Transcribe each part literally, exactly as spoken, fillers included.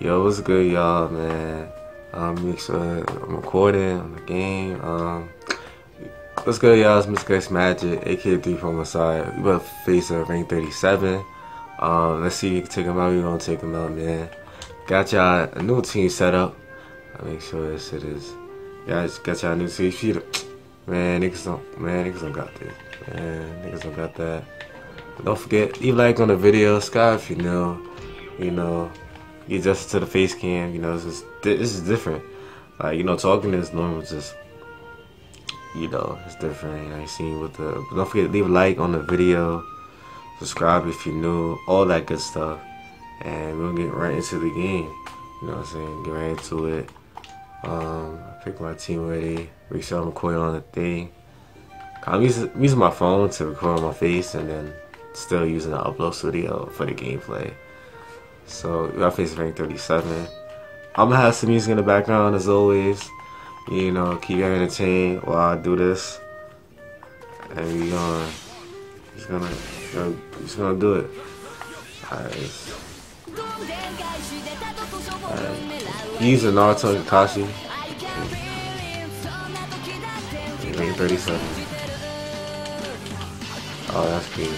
Yo, what's good, y'all, man? I'm uh, I'm recording on the game. Um, what's good, y'all? It's MysticaLxMagic, aka three from the side. We about to face a rank thirty-seven. Um, let's see if we can take him out. We gonna take him out, man. Got y'all a new team set up. I make sure this shit is. Guys, got y'all a new team sheet. Man, niggas don't. Man, niggas don't got this. Man, niggas don't got that. Don't forget, leave a like on the video, subscribe if you know, you know, you adjust to the face cam, you know, this is, this is different. Like, you know, talking is normal, just, you know, it's different, you know, you see what the, but don't forget, leave a like on the video, subscribe if you new, all that good stuff, and we're gonna get right into the game, you know what I'm saying, get right into it. Um, I picked my team ready, make sure I'm recording on the thing. I'm using, using my phone to record my face, and then still using the upload studio for the gameplay. So I face rank thirty-seven. I'm gonna have some music in the background as always. You know, keep you entertained while I do this. And we gonna just gonna just gonna do it. Alright. Alright. Use a Naruto and Kakashi. Rank thirty-seven. Oh, that's cute.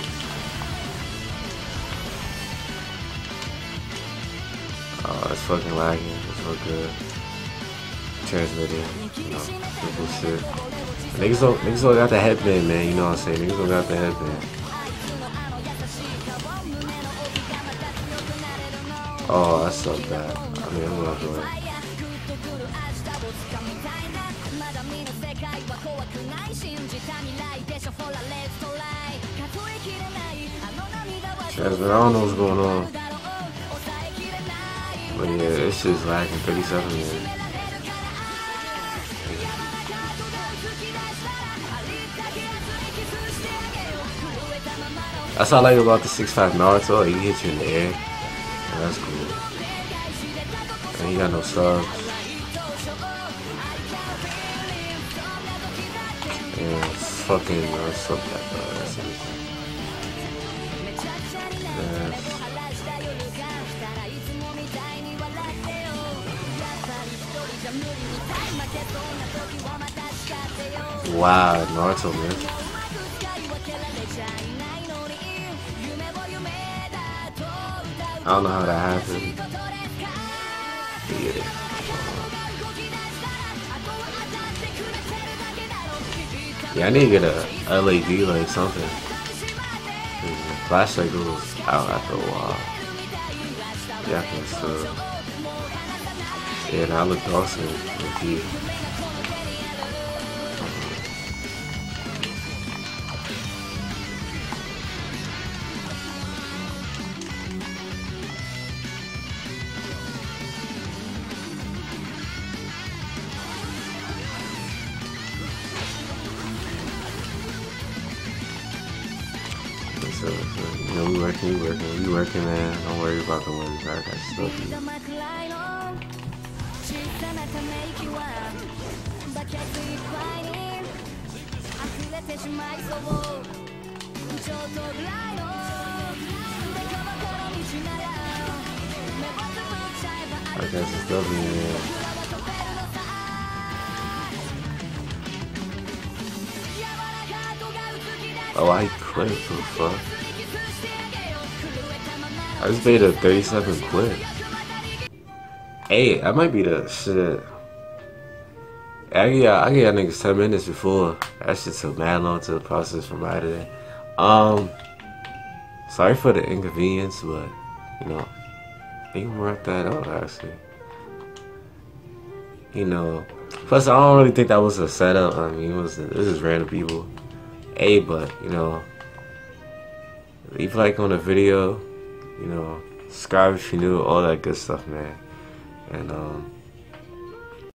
Oh, it's fucking lagging. It's so good. Transmitting. You know, simple shit. Niggas don't, niggas don't got the headband, man. You know what I'm saying? Niggas don't got the headband. Oh, that's so bad. I mean, I'm not doing it. Transmit, I don't know what's going on. But yeah, this shit's lagging thirty-seven minutes. That's what I like about the six five Naruto. He hits you in the air. Yeah, that's cool. And he got no subs. Yeah, it's fucking Naruto. So bad, bro. That's everything. Wow, Naruto, man. I don't know how that happened. Yeah. Yeah, I need to get a L E D light, something. Flashlight goes out after a while. Yeah, I think so. Yeah, that looked awesome with you. So, so, you know, we working, we working, we working, man. Don't worry about the wins, right? That's still good. I guess it's W, man. Oh, I quit, for fuck. I just made a thirty-seven quit. Hey, that might be the shit. I get y'all niggas ten minutes before. That shit took mad long to the process from right today. Um, sorry for the inconvenience, but, you know, they can wrap that up, actually. You know, plus I don't really think that was a setup. I mean, it was, it was just random people. Hey, but you know, leave a like on the video, you know, subscribe if you're new, all that good stuff, man. And um